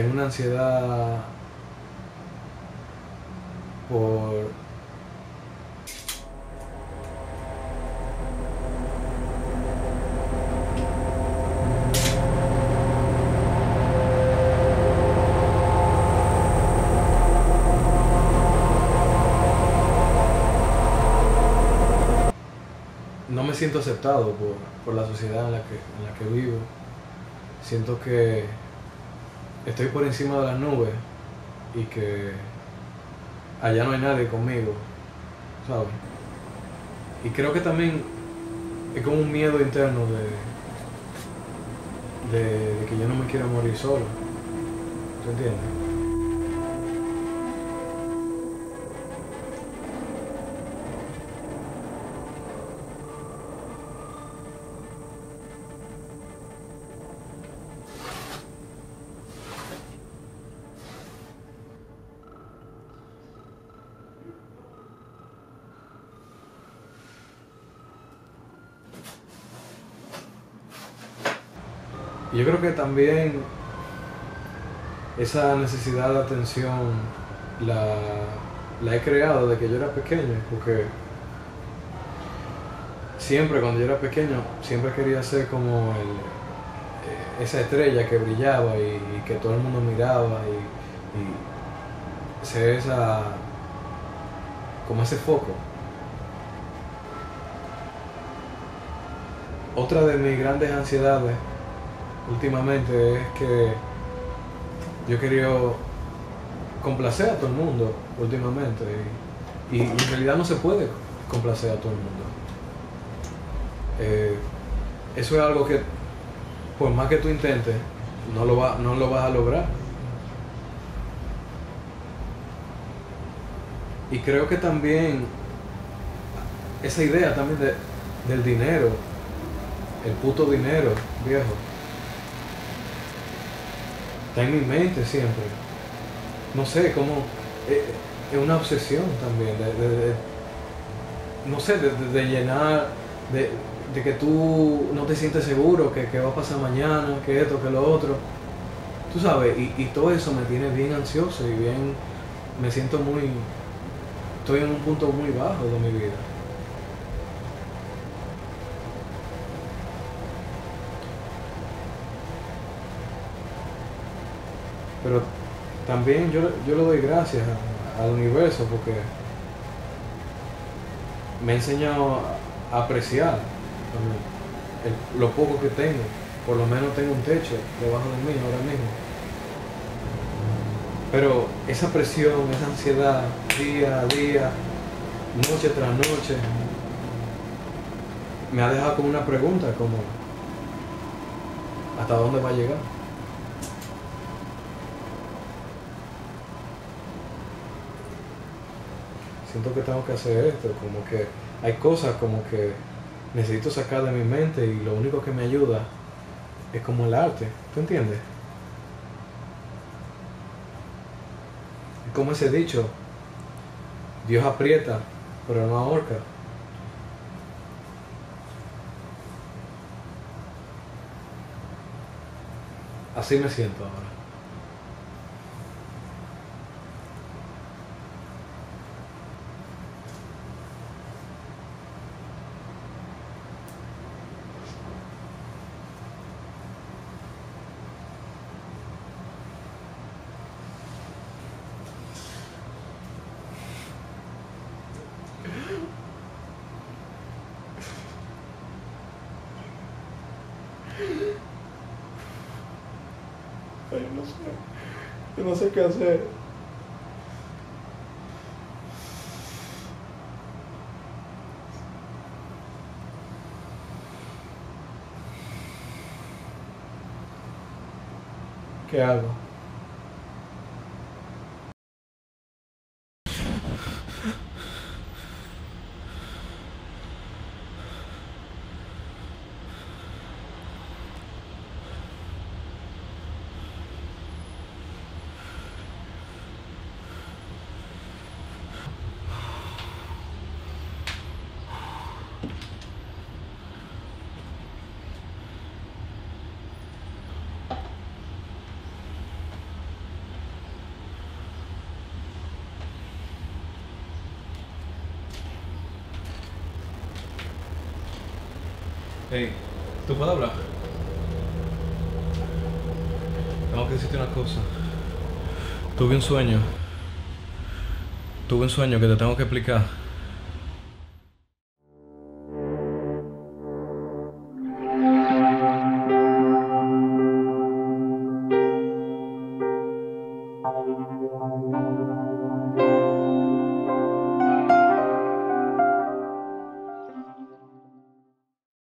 Tengo una ansiedad por... No me siento aceptado por la sociedad en la que vivo. Siento que estoy por encima de las nubes y que allá no hay nadie conmigo, ¿sabes? Y creo que también es como un miedo interno de que yo no me quiero morir solo, ¿te entiendes? Yo creo que también esa necesidad de atención la he creado desde que yo era pequeño, porque siempre cuando yo era pequeño siempre quería ser como esa estrella que brillaba y que todo el mundo miraba y ser como ese foco. Otra de mis grandes ansiedades últimamente es que yo quería complacer a todo el mundo últimamente y en realidad no se puede complacer a todo el mundo. Eso es algo que por más que tú intentes no lo vas a lograr. Y creo que también esa idea también del dinero, el puto dinero viejo, está en mi mente siempre. No sé, como... es una obsesión también de llenar... de que tú no te sientes seguro, que va a pasar mañana, que esto, que lo otro. Tú sabes, y todo eso me tiene bien ansioso y bien... me siento muy... estoy en un punto muy bajo de mi vida. Pero también yo le doy gracias al universo porque me ha enseñado a apreciar también lo poco que tengo. Por lo menos tengo un techo debajo de mí ahora mismo. Pero esa presión, esa ansiedad, día a día, noche tras noche, me ha dejado con una pregunta como ¿hasta dónde va a llegar? Siento que tengo que hacer esto, como que hay cosas como que necesito sacar de mi mente y lo único que me ayuda es como el arte, ¿tú entiendes? Es como ese dicho, Dios aprieta, pero no ahorca. Así me siento ahora. Yo no sé qué hacer. ¿Qué hago? Hey, ¿tú puedes hablar? Tengo que decirte una cosa. Tuve un sueño. Tuve un sueño que te tengo que explicar.